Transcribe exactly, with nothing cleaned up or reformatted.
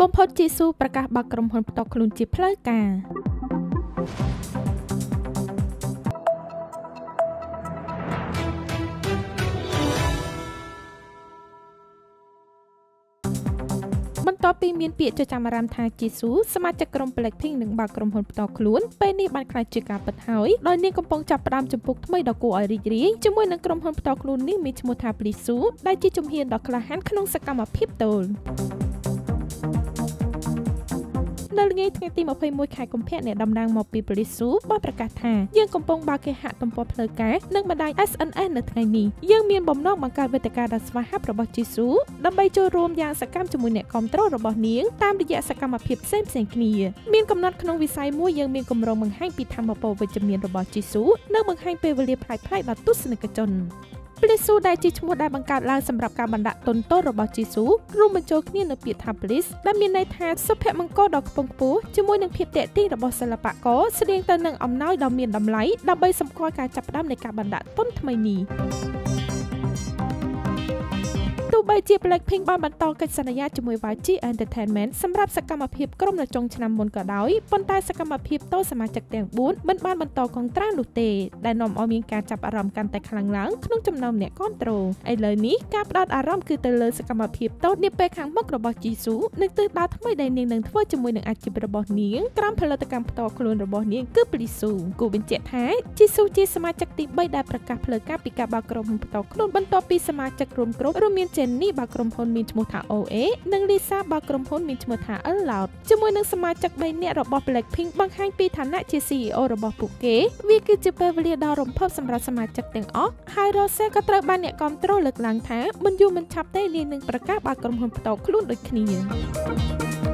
บมพดจีซูประกาศบักกรมพลตกลุนจีเพลิดกาต่อไปมีนเปียจะจำรำทางจีซูสมาชิกกรมเปล็กพิงหนึ่งบาทกรมผลต่อคลุ้นไปนี่บันคลายจิกาปัดหายโดยนี่กำปองจับปรามจมพุกทำไมดอกกูอริรีจมวยหนึ่งกรมผลต่อคลุ้นนี่มีจมูกทาปลิซูได้จีจมเฮียนดอกกระหันขนมสกัมอภิปโตลในเรื่องที่ทีมอภัยมวยขายกลุ่มเพศเนี่ยดำนางมอปีบริสุบ่ประกาศทางยังกำปองบาเกหะตำปอเพลกาเนื่องมาได้ เอส เอ็น เอส ในไงนี้ยังมีบ่มนอกบังการเวทการดัสวาฮับระบอบจีซูดำใบโจรวมยางสกัมจมูกเนี่ยคอมตรอระบอบเนียงตามดิยาสกัมมาเพียบเส้นเสียงเนียมีกำนัดขนมวิสัยมวยยังมีกำรองบังให้ปีธรรมปอวิจมีระบอบจีซูเนื่องบังให้เปเวลีพลายพลายดัตุสเนกจนปลิซูได้จีชมูได้บังการลางสำหรับการบรรดาตนโตระบอบจีซูรูมันโจกเนี่ยนเปียทาปลิสและมีในทางสเปมังโกดอกปงปูจมูกหนึ่งเพียบเตะที่ระบอบศิลปะก็แสดงตัวหนึ่งอมน้อยดาวเมียนดำไหลดำใบสำคัญการจับด้ามในการบรรดาต้นทำไมนี้ดูใบเจี๊ยบเล็กเพ่งบ้านบรรทองกิจสัญญาจมวยวาจีเอนเตอร์เทนเมนต์สำหรับสกรรมภิบกรมระจงชนำบนกระดอยปนใต้สกรรมภิบโตสมาชิกแต่งบุญบ้านบ้านบรรทองของตราลูเตได้นำเอามีการจับอารมณ์กันแต่ครั้งหลังขนมจำนำเนี่ยก้อนโตไอเลยนี้การปลดอารมณ์คือเตลสกรรมภิบโตเนี่ยไปขังมกระบอกจีซูหนึ่งตื่นตาทั้งไม่ได้หนึ่งหนึ่งทั่วจมวยหนึ่งอาชีพระบอกนี้กรามพลตกรรมต่อโคลนระบอกนี้ก็ปลิซูกูเป็นเจ้าท้ายจีซูจีสมาชิกติใบได้ประกาศเพลกาปิกาบากรมต่อโคลนบรรทองปีสมาชิกรวมกรมรวมมีนี่บากรมพลมีจมูกทาโอเอนังลิซาบากรมพลมีจมูกทาเอลลาดจมูกนังสมาชิกใบเนี่ยระบบเล็กพิงบางแห่งปีฐานะจีซีโอระบบปุกเกวีกิจเปเวลีดารมเพิ่มสำหรับสมาชิกแต่งออกไฮโรเซก็เตอร์บานเนี่ยคอนโทรลหลักหลังแท้มันอยู่มันชับได้เรียนหนึ่งประกาศบากรมพลต่อคลุ่นโดยคเนีย